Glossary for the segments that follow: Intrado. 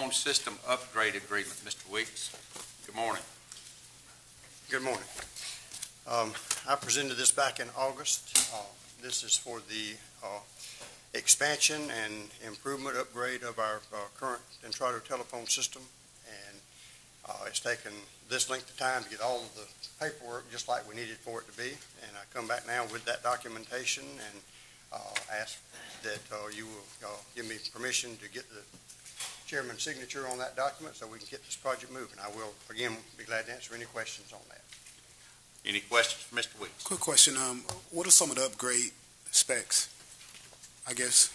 Loan System Upgrade Agreement. Mr. Weeks, good morning. Good morning. I presented this back in August. This is for the expansion and improvement upgrade of our current Intrado telephone system. And it's taken this length of time to get all of the paperwork just like we needed for it to be. And I come back now with that documentation and ask that you will give me permission to get the chairman's signature on that document so we can get this project moving. I will, again, be glad to answer any questions on that. Any questions for Mr. Weeks? Quick question. What are some of the upgrade specs, I guess?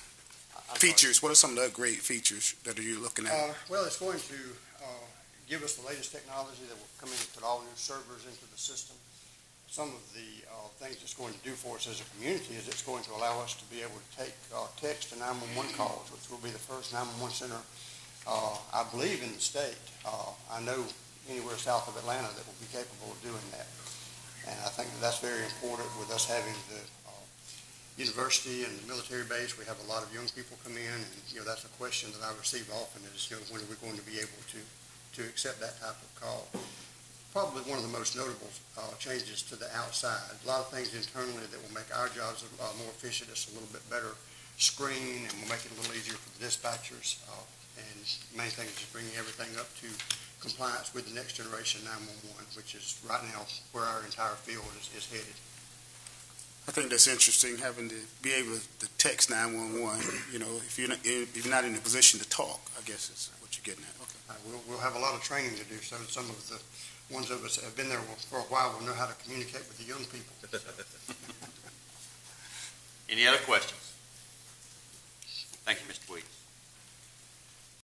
Features. What are some of the upgrade features that are you looking at? Well, it's going to give us the latest technology that will come in and put all new servers into the system. Some of the things it's going to do for us as a community is it's going to allow us to be able to take text to 911 calls, which will be the first 911 center, I believe, in the state. I know anywhere south of Atlanta that will be capable of doing that. And I think that that's very important with us having the university and the military base. We have a lot of young people come in, and that's a question that I receive often is, when are we going to be able to accept that type of call? Probably one of the most notable changes to the outside. A lot of things internally that will make our jobs more efficient. It's a little bit better screen, and will make it a little easier for the dispatchers. And the main thing is just bringing everything up to compliance with the next generation 911, which is right now where our entire field is headed. I think that's interesting, having to be able to text 911. If you're not in a position to talk, I guess is what you're getting at. Okay. We'll have a lot of training to do. So some of the ones of us that have been there for a while will know how to communicate with the young people. Any other questions? Thank you, Mr. Weeks.